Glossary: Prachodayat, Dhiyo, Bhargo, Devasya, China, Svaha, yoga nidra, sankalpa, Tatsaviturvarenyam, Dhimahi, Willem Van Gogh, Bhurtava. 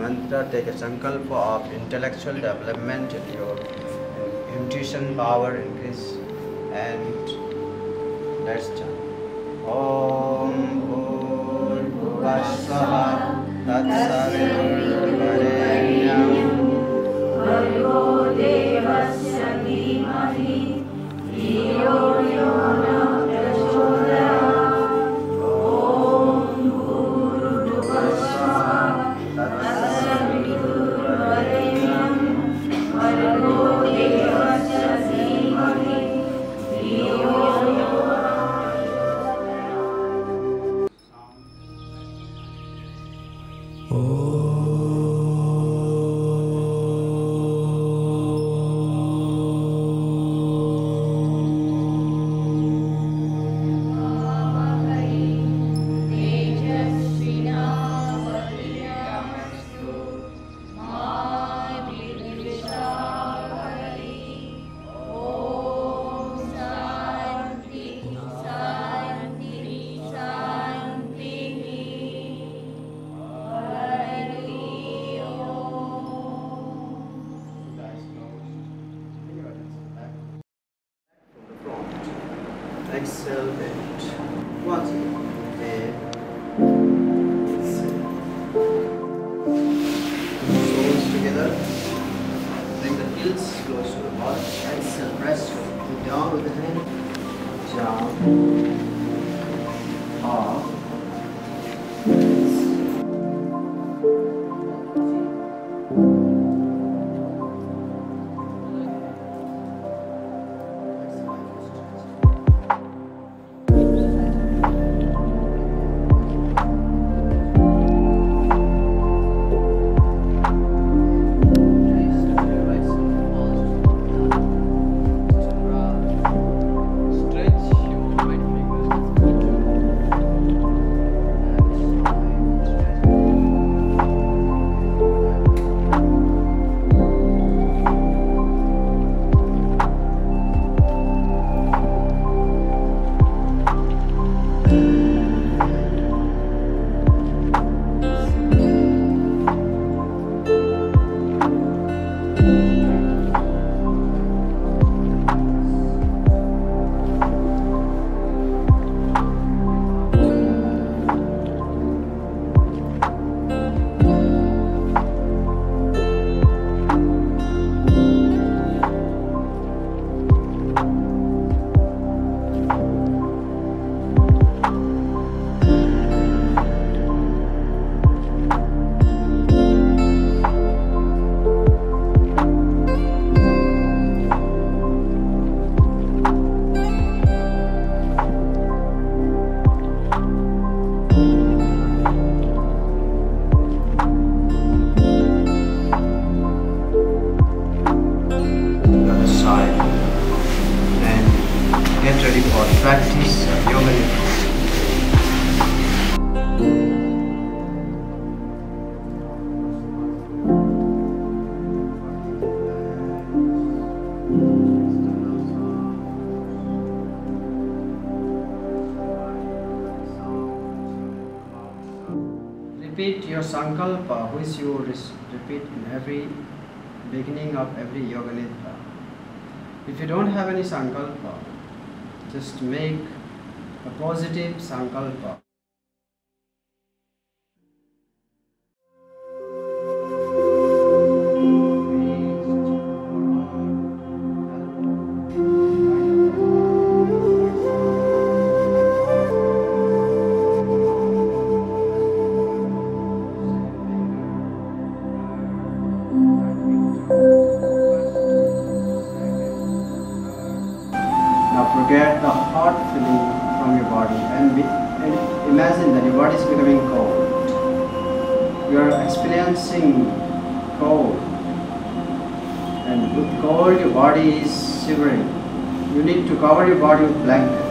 mantra, take a sankalpa of intellectual development, your intuition power increase, and let's chant. Om Bhurtava Svaha Tatsaviturvarenyam Bhargo Devasya Dhimahi Dhiyo Yo Na Prachodayat. Om Bhurtava Svaha Tatsaviturvarenyam Bhargo Devasya Dhimahi Dhiyo Yo. Exhale and once again. Soles together. Bring the heels close to the body. Exhale, press down with the hand. Down. Up. Practice yoga nidra. Repeat your sankalpa, which you repeat in every beginning of every yoga nidra. If you don't have any sankalpa, just make a positive sankalpa. Forget the hot feeling from your body and imagine that your body is becoming cold. You are experiencing cold, and with cold your body is shivering. You need to cover your body with blanket.